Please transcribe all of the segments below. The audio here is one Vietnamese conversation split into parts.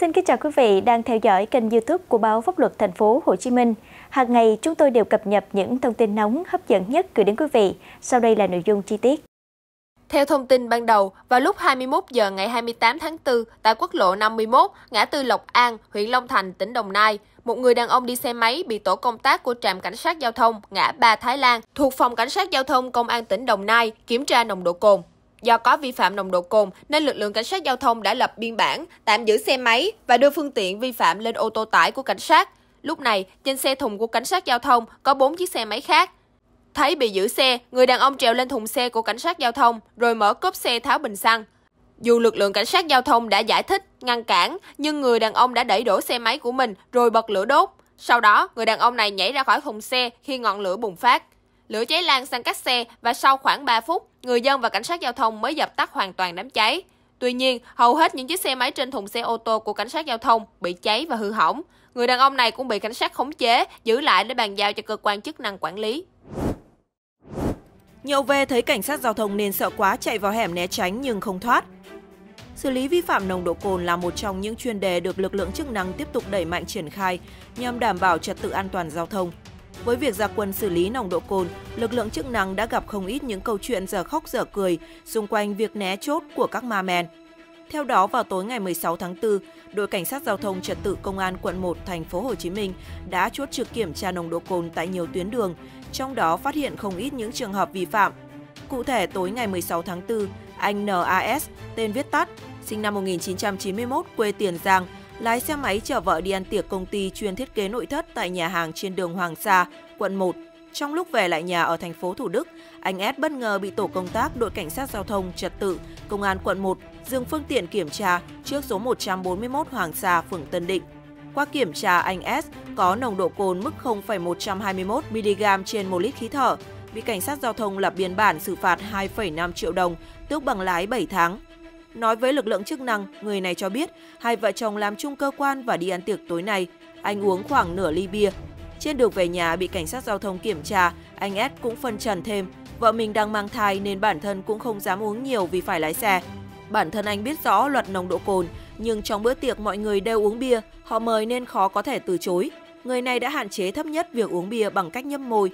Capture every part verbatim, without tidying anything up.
Xin kính chào quý vị đang theo dõi kênh YouTube của Báo Pháp Luật Thành phố Hồ Chí Minh. Hàng ngày chúng tôi đều cập nhật những thông tin nóng hấp dẫn nhất gửi đến quý vị. Sau đây là nội dung chi tiết. Theo thông tin ban đầu, vào lúc hai mươi mốt giờ ngày hai mươi tám tháng tư tại quốc lộ năm mươi mốt, ngã tư Lộc An, huyện Long Thành, tỉnh Đồng Nai, một người đàn ông đi xe máy bị tổ công tác của trạm cảnh sát giao thông ngã ba Thái Lan thuộc phòng cảnh sát giao thông công an tỉnh Đồng Nai kiểm tra nồng độ cồn. Do có vi phạm nồng độ cồn nên lực lượng cảnh sát giao thông đã lập biên bản, tạm giữ xe máy và đưa phương tiện vi phạm lên ô tô tải của cảnh sát. Lúc này, trên xe thùng của cảnh sát giao thông có bốn chiếc xe máy khác. Thấy bị giữ xe, người đàn ông trèo lên thùng xe của cảnh sát giao thông rồi mở cốp xe tháo bình xăng. Dù lực lượng cảnh sát giao thông đã giải thích, ngăn cản, nhưng người đàn ông đã đẩy đổ xe máy của mình rồi bật lửa đốt. Sau đó, người đàn ông này nhảy ra khỏi thùng xe khi ngọn lửa bùng phát. Lửa cháy lan sang các xe và sau khoảng ba phút, người dân và cảnh sát giao thông mới dập tắt hoàn toàn đám cháy. Tuy nhiên, hầu hết những chiếc xe máy trên thùng xe ô tô của cảnh sát giao thông bị cháy và hư hỏng. Người đàn ông này cũng bị cảnh sát khống chế, giữ lại để bàn giao cho cơ quan chức năng quản lý. Nhiều về thấy cảnh sát giao thông nên sợ quá chạy vào hẻm né tránh nhưng không thoát. Xử lý vi phạm nồng độ cồn là một trong những chuyên đề được lực lượng chức năng tiếp tục đẩy mạnh triển khai nhằm đảm bảo trật tự an toàn giao thông. Với việc ra quân xử lý nồng độ cồn, lực lượng chức năng đã gặp không ít những câu chuyện dở khóc dở cười xung quanh việc né chốt của các ma men. Theo đó, vào tối ngày mười sáu tháng tư, đội cảnh sát giao thông trật tự công an quận một thành phố Hồ Chí Minh đã chốt trực kiểm tra nồng độ cồn tại nhiều tuyến đường, trong đó phát hiện không ít những trường hợp vi phạm. Cụ thể, tối ngày mười sáu tháng tư, anh en a ét, tên viết tắt, sinh năm một nghìn chín trăm chín mươi mốt, quê Tiền Giang, lái xe máy chở vợ đi ăn tiệc công ty chuyên thiết kế nội thất tại nhà hàng trên đường Hoàng Sa, quận một. Trong lúc về lại nhà ở thành phố Thủ Đức, anh S bất ngờ bị tổ công tác đội cảnh sát giao thông trật tự công an quận một dừng phương tiện kiểm tra trước số một trăm bốn mươi mốt Hoàng Sa, phường Tân Định. Qua kiểm tra, anh S có nồng độ cồn mức không phẩy một trăm hai mươi mốt mi-li-gam trên một lít khí thở, bị cảnh sát giao thông lập biên bản xử phạt hai phẩy năm triệu đồng, tước bằng lái bảy tháng. Nói với lực lượng chức năng, người này cho biết hai vợ chồng làm chung cơ quan và đi ăn tiệc tối nay. Anh uống khoảng nửa ly bia. Trên đường về nhà bị cảnh sát giao thông kiểm tra, anh S cũng phân trần thêm. Vợ mình đang mang thai nên bản thân cũng không dám uống nhiều vì phải lái xe. Bản thân anh biết rõ luật nồng độ cồn, nhưng trong bữa tiệc mọi người đều uống bia, họ mời nên khó có thể từ chối. Người này đã hạn chế thấp nhất việc uống bia bằng cách nhấp môi.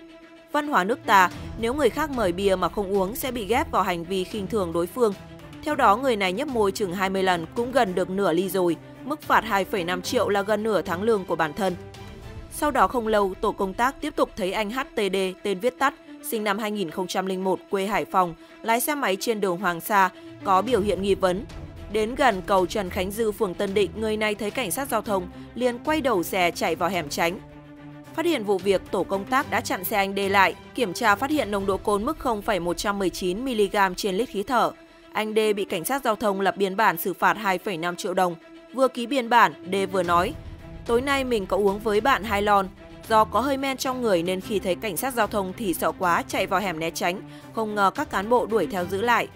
Văn hóa nước ta, nếu người khác mời bia mà không uống sẽ bị ghép vào hành vi khinh thường đối phương. Theo đó, người này nhấp môi chừng hai mươi lần cũng gần được nửa ly rồi, mức phạt hai phẩy năm triệu là gần nửa tháng lương của bản thân. Sau đó không lâu, tổ công tác tiếp tục thấy anh hát tê đê, tên viết tắt, sinh năm hai nghìn không trăm lẻ một, quê Hải Phòng, lái xe máy trên đường Hoàng Sa, có biểu hiện nghi vấn. Đến gần cầu Trần Khánh Dư, phường Tân Định, người này thấy cảnh sát giao thông, liền quay đầu xe chạy vào hẻm tránh. Phát hiện vụ việc, tổ công tác đã chặn xe anh D lại, kiểm tra phát hiện nồng độ cồn mức không phẩy một trăm mười chín mi-li-gam trên lít khí thở. Anh D bị cảnh sát giao thông lập biên bản xử phạt hai phẩy năm triệu đồng. Vừa ký biên bản, D vừa nói, tối nay mình có uống với bạn hai lon. Do có hơi men trong người nên khi thấy cảnh sát giao thông thì sợ quá chạy vào hẻm né tránh, không ngờ các cán bộ đuổi theo giữ lại.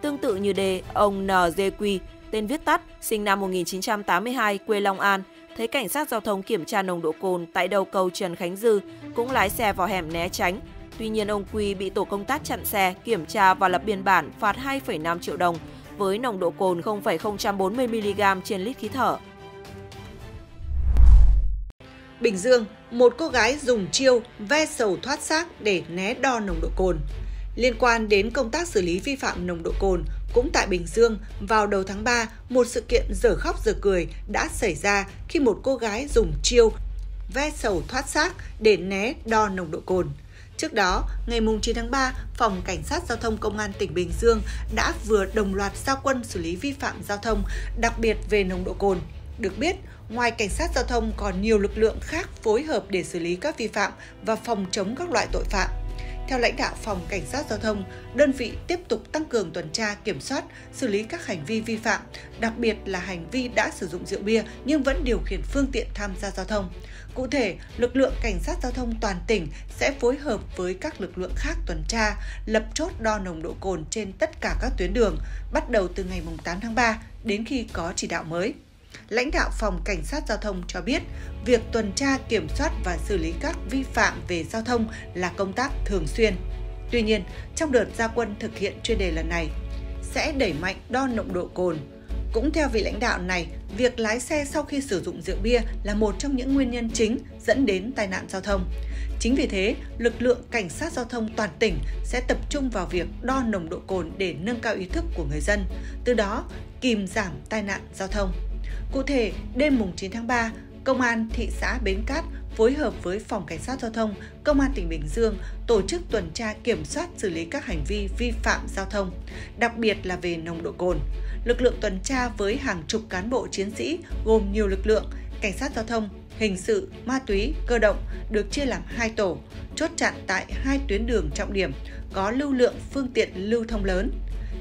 Tương tự như D, ông en giê quy, tên viết tắt, sinh năm một nghìn chín trăm tám mươi hai, quê Long An, thấy cảnh sát giao thông kiểm tra nồng độ cồn tại đầu cầu Trần Khánh Dư, cũng lái xe vào hẻm né tránh. Tuy nhiên, ông Quy bị tổ công tác chặn xe, kiểm tra và lập biên bản phạt hai phẩy năm triệu đồng với nồng độ cồn không phẩy không bốn mươi mi-li-gam trên lít khí thở. Bình Dương, một cô gái dùng chiêu ve sầu thoát xác để né đo nồng độ cồn. Liên quan đến công tác xử lý vi phạm nồng độ cồn, cũng tại Bình Dương, vào đầu tháng ba, một sự kiện dở khóc dở cười đã xảy ra khi một cô gái dùng chiêu ve sầu thoát xác để né đo nồng độ cồn. Trước đó, ngày chín tháng ba, Phòng Cảnh sát Giao thông Công an tỉnh Bình Dương đã vừa đồng loạt ra quân xử lý vi phạm giao thông, đặc biệt về nồng độ cồn. Được biết, ngoài Cảnh sát Giao thông còn nhiều lực lượng khác phối hợp để xử lý các vi phạm và phòng chống các loại tội phạm. Theo lãnh đạo Phòng Cảnh sát Giao thông, đơn vị tiếp tục tăng cường tuần tra, kiểm soát, xử lý các hành vi vi phạm, đặc biệt là hành vi đã sử dụng rượu bia nhưng vẫn điều khiển phương tiện tham gia giao thông. Cụ thể, lực lượng Cảnh sát Giao thông toàn tỉnh sẽ phối hợp với các lực lượng khác tuần tra, lập chốt đo nồng độ cồn trên tất cả các tuyến đường, bắt đầu từ ngày tám tháng ba đến khi có chỉ đạo mới. Lãnh đạo Phòng Cảnh sát Giao thông cho biết, việc tuần tra, kiểm soát và xử lý các vi phạm về giao thông là công tác thường xuyên. Tuy nhiên, trong đợt ra quân thực hiện chuyên đề lần này, sẽ đẩy mạnh đo nồng độ cồn, Cũng theo vị lãnh đạo này, việc lái xe sau khi sử dụng rượu bia là một trong những nguyên nhân chính dẫn đến tai nạn giao thông. Chính vì thế, lực lượng cảnh sát giao thông toàn tỉnh sẽ tập trung vào việc đo nồng độ cồn để nâng cao ý thức của người dân, từ đó kìm giảm tai nạn giao thông. Cụ thể, đêm mùng chín tháng ba, Công an thị xã Bến Cát phối hợp với Phòng Cảnh sát Giao thông, Công an tỉnh Bình Dương tổ chức tuần tra kiểm soát xử lý các hành vi vi phạm giao thông, đặc biệt là về nồng độ cồn. Lực lượng tuần tra với hàng chục cán bộ chiến sĩ gồm nhiều lực lượng, cảnh sát giao thông, hình sự, ma túy, cơ động được chia làm hai tổ, chốt chặn tại hai tuyến đường trọng điểm có lưu lượng phương tiện lưu thông lớn.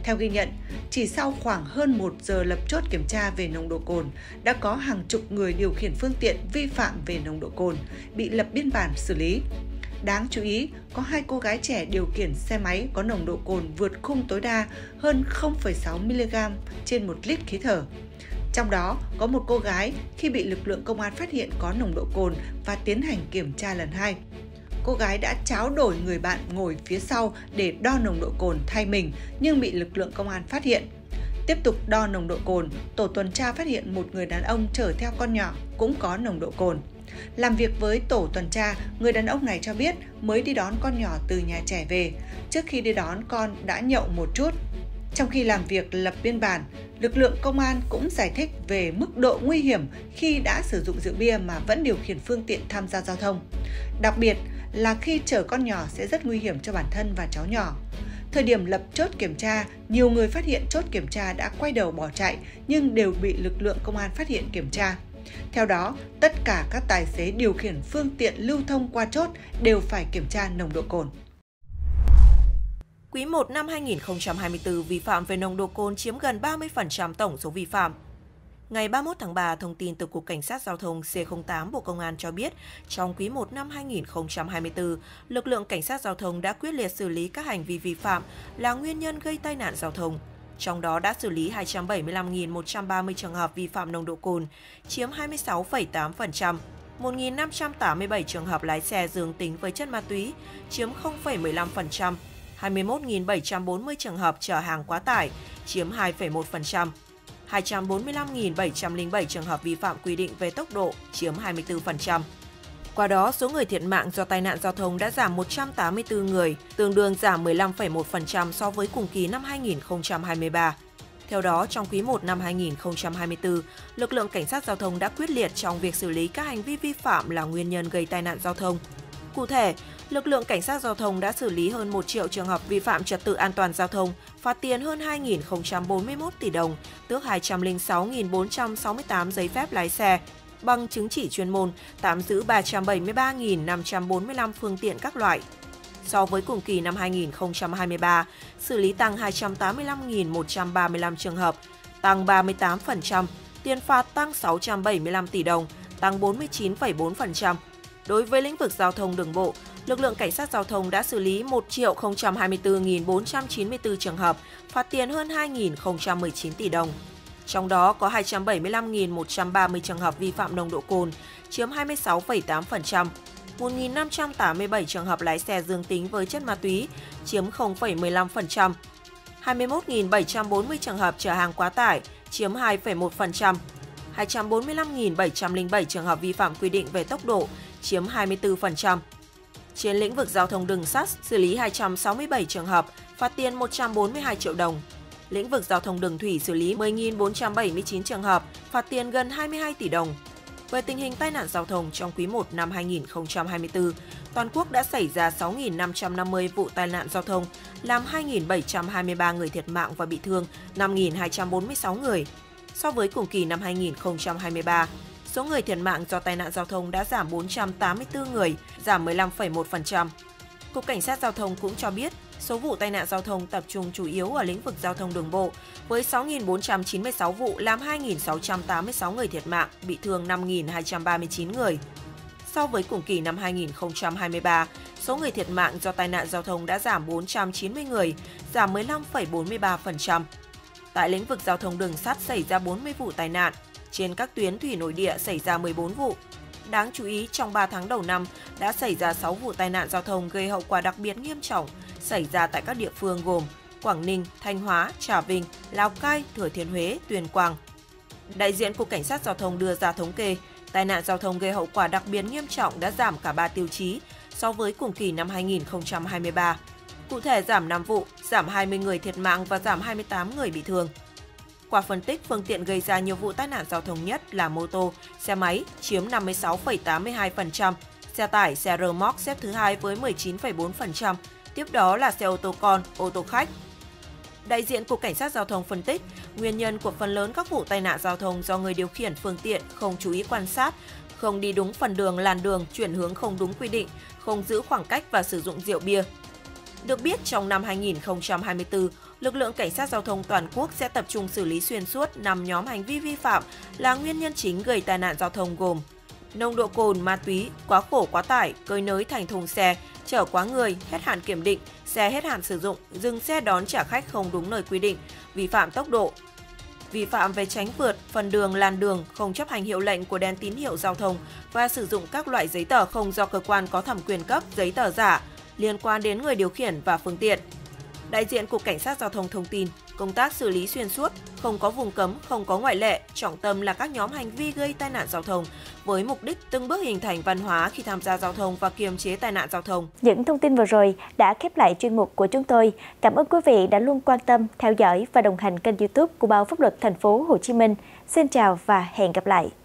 Theo ghi nhận, chỉ sau khoảng hơn một giờ lập chốt kiểm tra về nồng độ cồn, đã có hàng chục người điều khiển phương tiện vi phạm về nồng độ cồn, bị lập biên bản xử lý. Đáng chú ý, có hai cô gái trẻ điều khiển xe máy có nồng độ cồn vượt khung tối đa hơn không phẩy sáu mi-li-gam trên một lít khí thở. Trong đó, có một cô gái khi bị lực lượng công an phát hiện có nồng độ cồn và tiến hành kiểm tra lần hai. Cô gái đã tráo đổi người bạn ngồi phía sau để đo nồng độ cồn thay mình nhưng bị lực lượng công an phát hiện. Tiếp tục đo nồng độ cồn, tổ tuần tra phát hiện một người đàn ông chở theo con nhỏ cũng có nồng độ cồn. Làm việc với tổ tuần tra, người đàn ông này cho biết mới đi đón con nhỏ từ nhà trẻ về. Trước khi đi đón, con đã nhậu một chút. Trong khi làm việc lập biên bản, lực lượng công an cũng giải thích về mức độ nguy hiểm khi đã sử dụng rượu bia mà vẫn điều khiển phương tiện tham gia giao thông. Đặc biệt là khi chở con nhỏ sẽ rất nguy hiểm cho bản thân và cháu nhỏ. Thời điểm lập chốt kiểm tra, nhiều người phát hiện chốt kiểm tra đã quay đầu bỏ chạy nhưng đều bị lực lượng công an phát hiện kiểm tra. Theo đó, tất cả các tài xế điều khiển phương tiện lưu thông qua chốt đều phải kiểm tra nồng độ cồn. Quý một năm hai nghìn không trăm hai mươi tư, vi phạm về nồng độ cồn chiếm gần ba mươi phần trăm tổng số vi phạm. Ngày ba mươi mốt tháng ba, thông tin từ Cục Cảnh sát Giao thông C không tám Bộ Công an cho biết, trong quý một năm hai nghìn không trăm hai mươi tư, lực lượng Cảnh sát Giao thông đã quyết liệt xử lý các hành vi vi phạm là nguyên nhân gây tai nạn giao thông. Trong đó đã xử lý hai trăm bảy mươi lăm nghìn một trăm ba mươi trường hợp vi phạm nồng độ cồn, chiếm hai mươi sáu phẩy tám phần trăm, một nghìn năm trăm tám mươi bảy trường hợp lái xe dương tính với chất ma túy, chiếm không phẩy mười lăm phần trăm, hai mươi mốt nghìn bảy trăm bốn mươi trường hợp chở hàng quá tải, chiếm hai phẩy một phần trăm. hai trăm bốn mươi lăm nghìn bảy trăm lẻ bảy trường hợp vi phạm quy định về tốc độ, chiếm hai mươi tư phần trăm. Qua đó, số người thiệt mạng do tai nạn giao thông đã giảm một trăm tám mươi tư người, tương đương giảm mười lăm phẩy một phần trăm so với cùng kỳ năm hai nghìn không trăm hai mươi ba. Theo đó, trong quý một năm hai nghìn không trăm hai mươi tư, lực lượng Cảnh sát Giao thông đã quyết liệt trong việc xử lý các hành vi vi phạm là nguyên nhân gây tai nạn giao thông. Cụ thể, lực lượng Cảnh sát Giao thông đã xử lý hơn một triệu trường hợp vi phạm trật tự an toàn giao thông, phạt tiền hơn hai nghìn không trăm bốn mươi mốt tỷ đồng, tước hai trăm lẻ sáu nghìn bốn trăm sáu mươi tám giấy phép lái xe, bằng chứng chỉ chuyên môn, tạm giữ ba trăm bảy mươi ba nghìn năm trăm bốn mươi lăm phương tiện các loại. So với cùng kỳ năm hai nghìn không trăm hai mươi ba, xử lý tăng hai trăm tám mươi lăm nghìn một trăm ba mươi lăm trường hợp, tăng ba mươi tám phần trăm, tiền phạt tăng sáu trăm bảy mươi lăm tỷ đồng, tăng bốn mươi chín phẩy bốn phần trăm. Đối với lĩnh vực giao thông đường bộ, lực lượng Cảnh sát Giao thông đã xử lý một triệu không trăm hai mươi tư nghìn bốn trăm chín mươi tư trường hợp, phạt tiền hơn hai nghìn không trăm mười chín tỷ đồng. Trong đó có hai trăm bảy mươi lăm nghìn một trăm ba mươi trường hợp vi phạm nồng độ cồn, chiếm hai mươi sáu phẩy tám phần trăm, một nghìn năm trăm tám mươi bảy trường hợp lái xe dương tính với chất ma túy, chiếm không phẩy mười lăm phần trăm, hai mươi mốt nghìn bảy trăm bốn mươi trường hợp chở hàng quá tải, chiếm hai phẩy một phần trăm, hai trăm bốn mươi lăm nghìn bảy trăm lẻ bảy trường hợp vi phạm quy định về tốc độ, chiếm hai mươi tư phần trăm. Trên lĩnh vực giao thông đường sắt, xử lý hai trăm sáu mươi bảy trường hợp, phạt tiền một trăm bốn mươi hai triệu đồng. Lĩnh vực giao thông đường thủy xử lý mười nghìn bốn trăm bảy mươi chín trường hợp, phạt tiền gần hai mươi hai tỷ đồng. Về tình hình tai nạn giao thông trong quý một năm hai nghìn không trăm hai mươi tư, toàn quốc đã xảy ra sáu nghìn năm trăm năm mươi vụ tai nạn giao thông, làm hai nghìn bảy trăm hai mươi ba người thiệt mạng và bị thương, năm nghìn hai trăm bốn mươi sáu người. So với cùng kỳ năm hai nghìn không trăm hai mươi ba, số người thiệt mạng do tai nạn giao thông đã giảm bốn trăm tám mươi tư người, giảm mười lăm phẩy một phần trăm. Cục Cảnh sát Giao thông cũng cho biết, số vụ tai nạn giao thông tập trung chủ yếu ở lĩnh vực giao thông đường bộ, với sáu nghìn bốn trăm chín mươi sáu vụ làm hai nghìn sáu trăm tám mươi sáu người thiệt mạng, bị thương năm nghìn hai trăm ba mươi chín người. So với cùng kỳ năm hai nghìn không trăm hai mươi ba, số người thiệt mạng do tai nạn giao thông đã giảm bốn trăm chín mươi người, giảm mười lăm phẩy bốn mươi ba phần trăm. Tại lĩnh vực giao thông đường sắt xảy ra bốn mươi vụ tai nạn, trên các tuyến thủy nội địa xảy ra mười bốn vụ. Đáng chú ý, trong ba tháng đầu năm đã xảy ra sáu vụ tai nạn giao thông gây hậu quả đặc biệt nghiêm trọng xảy ra tại các địa phương gồm Quảng Ninh, Thanh Hóa, Trà Vinh, Lào Cai, Thừa Thiên Huế, Tuyên Quang. Đại diện Cục Cảnh sát Giao thông đưa ra thống kê, tai nạn giao thông gây hậu quả đặc biệt nghiêm trọng đã giảm cả ba tiêu chí so với cùng kỳ năm hai nghìn không trăm hai mươi ba. Cụ thể giảm năm vụ, giảm hai mươi người thiệt mạng và giảm hai mươi tám người bị thương. Qua phân tích, phương tiện gây ra nhiều vụ tai nạn giao thông nhất là mô tô, xe máy chiếm năm mươi sáu phẩy tám mươi hai phần trăm, xe tải, xe rơ moóc xếp thứ hai với mười chín phẩy bốn phần trăm, tiếp đó là xe ô tô con, ô tô khách. Đại diện Cục Cảnh sát Giao thông phân tích, nguyên nhân của phần lớn các vụ tai nạn giao thông do người điều khiển phương tiện không chú ý quan sát, không đi đúng phần đường, làn đường, chuyển hướng không đúng quy định, không giữ khoảng cách và sử dụng rượu bia. Được biết, trong năm hai nghìn không trăm hai mươi tư, lực lượng Cảnh sát Giao thông toàn quốc sẽ tập trung xử lý xuyên suốt năm nhóm hành vi vi phạm là nguyên nhân chính gây tai nạn giao thông gồm nồng độ cồn, ma túy, quá khổ quá tải, cơi nới thành thùng xe, chở quá người, hết hạn kiểm định, xe hết hạn sử dụng, dừng xe đón trả khách không đúng nơi quy định, vi phạm tốc độ, vi phạm về tránh vượt, phần đường, làn đường, không chấp hành hiệu lệnh của đèn tín hiệu giao thông và sử dụng các loại giấy tờ không do cơ quan có thẩm quyền cấp, giấy tờ giả liên quan đến người điều khiển và phương tiện. Đại diện Cục Cảnh sát Giao thông thông tin, công tác xử lý xuyên suốt, không có vùng cấm, không có ngoại lệ, trọng tâm là các nhóm hành vi gây tai nạn giao thông, với mục đích từng bước hình thành văn hóa khi tham gia giao thông và kiềm chế tai nạn giao thông. Những thông tin vừa rồi đã khép lại chuyên mục của chúng tôi. Cảm ơn quý vị đã luôn quan tâm, theo dõi và đồng hành kênh YouTube của Báo Pháp Luật Thành phố Hồ Chí Minh. Xin chào và hẹn gặp lại.